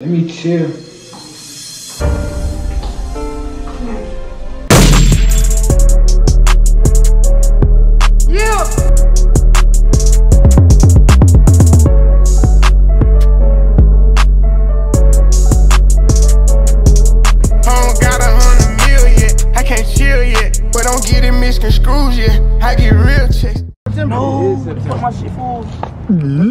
Let me chill. Misconstrued, yeah. I get real checks. September. No. Fuck my shit, fool.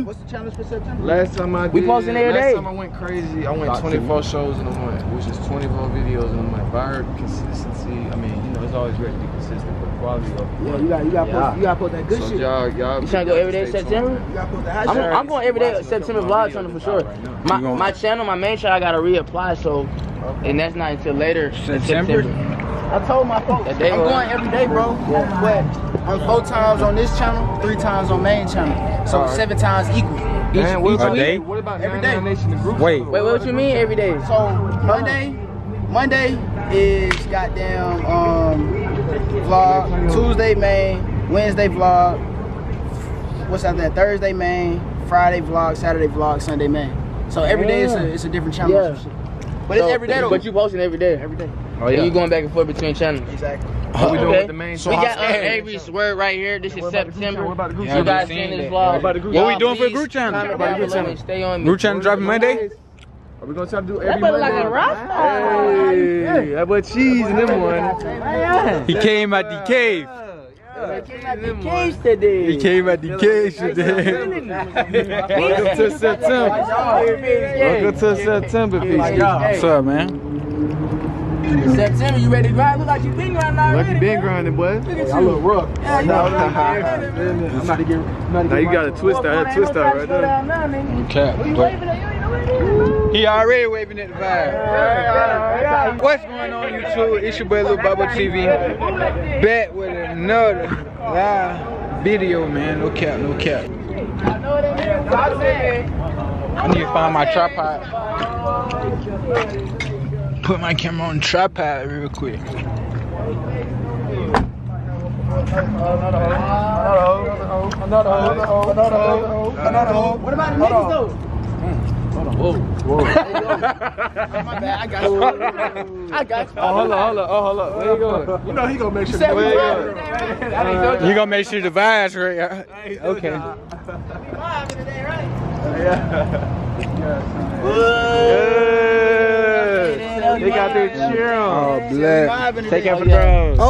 What's the challenge for September? Last time I did. We posting every day. Last time I went crazy, I went 24 shows in a month, which is 24 videos in a month. Fire consistency. I mean, you know, it's always great to be consistent, but quality of it. Yeah, you gotta put that good shit. Y'all. You trying to go every day September? You gotta put the high shit. I'm going every day September vlog channel for sure. My channel, my main channel, I gotta reapply, so, and that's not until later September. I told my folks, I'm going every day, bro. Yeah. But I'm 4 times on this channel, 3 times on main channel. So right. 7 times equal. Each day? What about every day? Wait, what do you mean every day? So Monday is goddamn vlog, Tuesday main, Wednesday vlog, what's out there? Thursday main, Friday vlog, Saturday vlog, Sunday main. So every day it's a different challenge. Yeah. But it's every day though. But you posting every day. Every day. Oh yeah. And you going back and forth between channels. Exactly. What we doing with the main show? We got Avery's word right here. This is September. What about the group channel? You guys seen this vlog. What we doing for the group channel? About the group channel. Stay on me. Group channel dropping Monday? Are we gonna try to do every Monday? That boy like a rockstar. Hey, that boy cheese in them one. He came out the cave. He came at the cage today. Welcome to September. Welcome to September, bitch. What's up, man? September, you ready to grind? Look like you been grinding already. Like you been grinding, boy. Look at you. I look rough. Yeah, you look rough. Now you got a twist out. That twist out right there. Okay. He already waving at the vibe. What's going on, YouTube? It's your boy Lil BaboTv. Back with another live video, man. No cap, no cap. I need to find my tripod. Put my camera on the tripod real quick. What about the niggas though? Whoa. My bad, I got you. Hold up. Where you going? You know he gonna make sure you gonna make sure the vibe's right. Okay. Yeah. They got their cheer on. Oh, black. Take out for throws. Oh.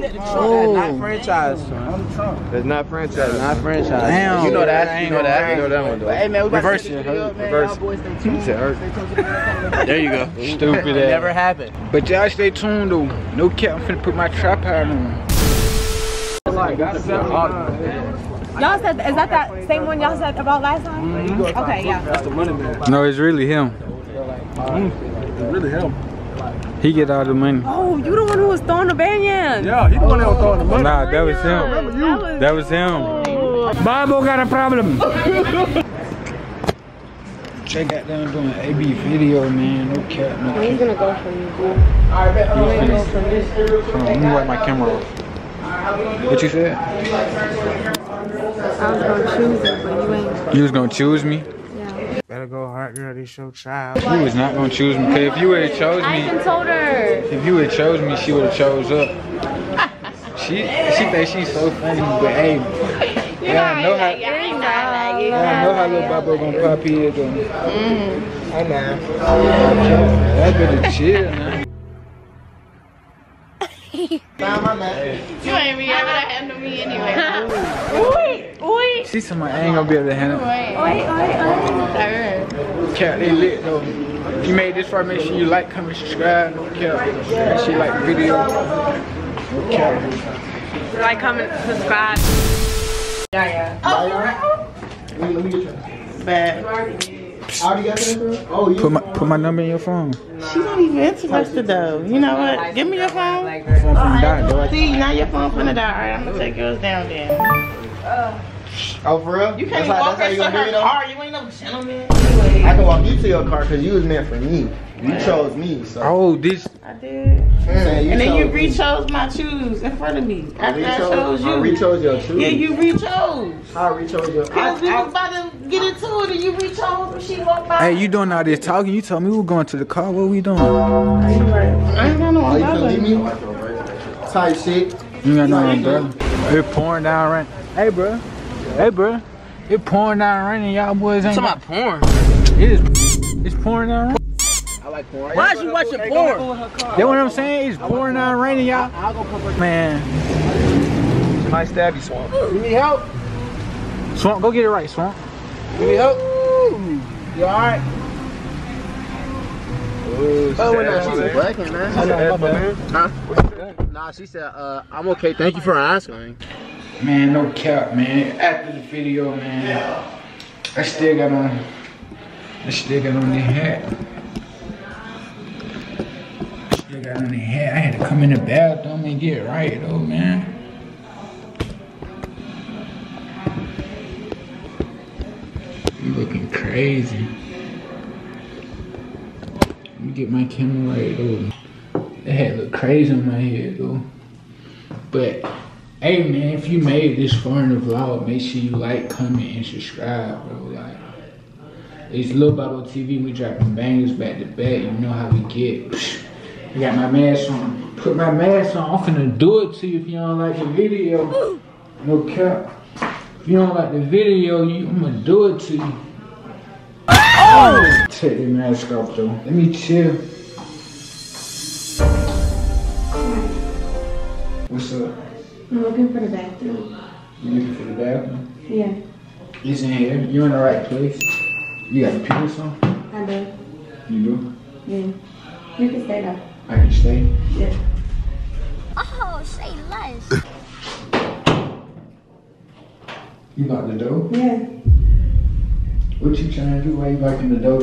That's not franchise. That's not franchise. Not franchise. Damn. You know that. You know that one though. Hey man, we got reverse it. Reverse. There you go. Stupid. It never happened. But y'all stay tuned though. No cap. I'm finna put my tripod on. Y'all said is that same one y'all said about last time? Mm-hmm. Okay, yeah. That's the money man. No, it's really him. It's really him. He get all the money. Oh, you the one who was throwing the banyan. Yeah, he the one that was throwing the money. Nah, that was him. Remember you? That was him. Oh. Babo got a problem. Check out them doing an AB video, man. No cap, no cap. He's gonna go from you, bro. Alright, bet I'm gonna go from this. Let me wipe my camera off. What you said? I was gonna choose it, but you ain't. You was gonna choose me? Better go hard, girl. This your child. You was not gonna choose me. Cause if you would have chose me, I even told her. If you would have chose me, she would have chose up. she thinks she's so funny, but hey, I know how Lil Babo gonna pop here though. I know. That better chill now. You ain't be able to handle me anyway. Oi! See somebody, I ain't gonna be able to handle me. Oi! Cap, they lit though. If you made this far, make sure you like, comment, subscribe. Cap, make sure you like the video. Cap. Like, comment, subscribe. Yeah. Oh, let me get you. Bad. Put my number in your phone. She's not even interested though. You know what? Give me your phone. See, now your phone finna die. Alright, I'm gonna take yours down then. Oh, for real? You can't walk her to her car. You ain't no gentleman. I can walk you to your car because you was meant for me. You chose me, so. Oh, this. I did. And then you re-chose my shoes in front of me. After I chose you. I re-chose your shoes. Yeah, you re-chose. I re-chose your shoes. Because we was about to get into it and you re-chose when she walked by. Hey, you doing all this talking. You told me we were going to the car. What we doing? I ain't got no umbrella. You leave me? Type shit. You got no umbrella. It's pouring down rain. Hey, bro. Hey, bro. It's pouring down rain and y'all boys ain't. It's about porn. It is. It's pouring down rain. I like porn. Why is you watching porn? You know what I'm saying? It's pouring down rain and y'all. I'll go put my man. She might stab you, Swamp. You need help? Swamp, go get it right, Swamp. You need help? You alright? Oh, no, she's a black one, man. Huh? What? Nah, she said, I'm okay. Thank you for asking. Man, no cap, man. After the video, man, I still got on the hat. Still got on the hat. I had to come in the bathroom and get it right, though, man. You looking crazy. Let me get my camera right, though. That hat look crazy on my head, though. But. Hey man, if you made this far in the vlog, make sure you like, comment, and subscribe, bro. Like, it's Lil BaboTv. We dropping bangers back to back. You know how we get. I got my mask on. Put my mask on. I'm finna do it to you if you don't like the video. No cap. If you don't like the video, I'm gonna do it to you. Oh! Take the mask off though. Let me chill. What's up? I'm looking for the bathroom. You looking for the bathroom? Yeah. It's in here. You're in the right place. You got a penis on? I do. You do? Yeah. You can stay though. I can stay? Yeah. Oh, say less. You locked the door? Yeah. What you trying to do? Why you locking the door? I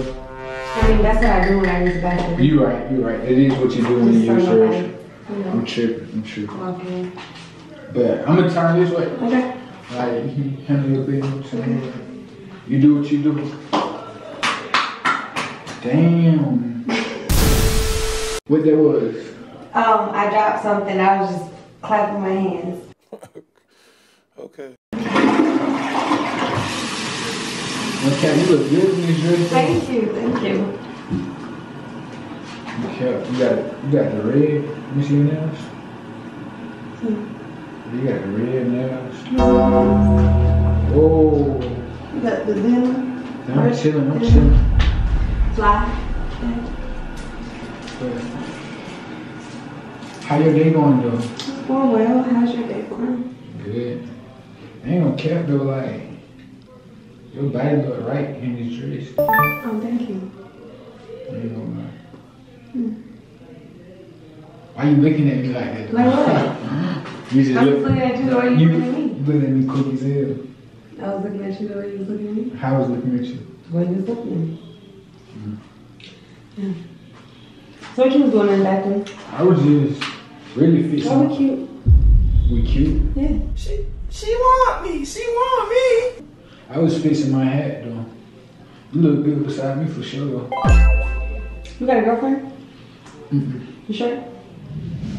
mean, that's what I do when I use the bathroom. You right, you right. That is what you do when you use the bathroom. I'm tripping, I'm tripping. Okay. But I'm gonna turn this way. Okay. Like, you handle your business. Okay. You do what you do. Damn. What that was? I dropped something. I was just clapping my hands. Okay. Okay, you look good in this dress. Thank you. Thank you. Okay, you got the red. Let me see your nails. Hmm. You got red nails. Oh. You got the lemon. I'm chilling, I'm chilling. Fly. How your day going though? It's going well. How's your day going? Good. I ain't gonna care though, like, your body look right in this dress. Oh, thank you. I ain't gonna lie. Why you looking at me like that though? Like what? You just looking at you the way you looking at me. You looking at me quick as hell. I was looking at you the way you was looking at me. How I was looking at you? The way you was looking at me. Mm-hmm. Yeah. So what you was doing in the bathroom? I was just really fixing. Oh, we cute. We cute? Yeah. She want me. She want me. I was fixing my hat though. You look good beside me for sure. You got a girlfriend? Mm-mm. You sure?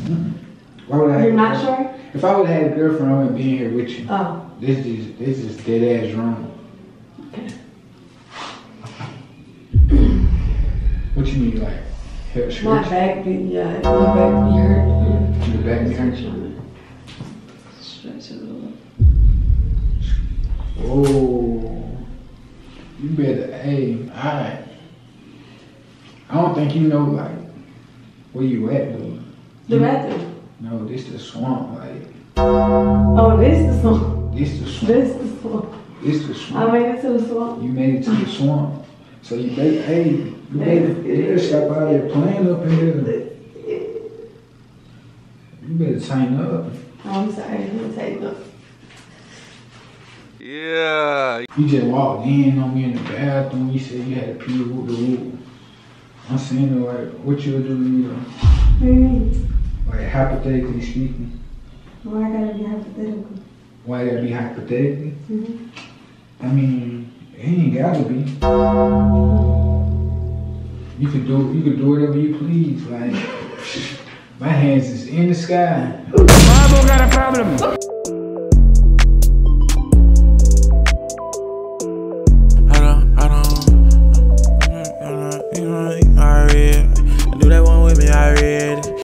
Mm-mm. Why would I have? You're not sure? If I would have had a girlfriend, I wouldn't be here with you. Oh. This is dead ass wrong. Okay. What you mean, like? Help scratch? My back be, yeah. My back be hurt. Your back be hurt? Stretch a little. Oh. You better, hey, alright. I don't think you know, like, where you at, though. The bathroom. No, this the swamp, like. Oh, this the swamp. This the swamp. This the swamp. This the swamp. I made it to the swamp. You made it to the swamp. So you made, hey, you made it. You better stop out of your plane up in here. You better tighten up. Oh, I'm sorry, I'm gonna tighten up. Yeah. You just walked in on me in the bathroom. You said you had to pee, whoop the whoop. I'm saying, like, what you doing, though? What do you mean? Like, hypothetically speaking. Why gotta be hypothetical? Why gotta be hypothetical? Mm-hmm. I mean, he ain't gotta be. You could do whatever you please. Like, my hands is in the sky. Bible got a problem. I read.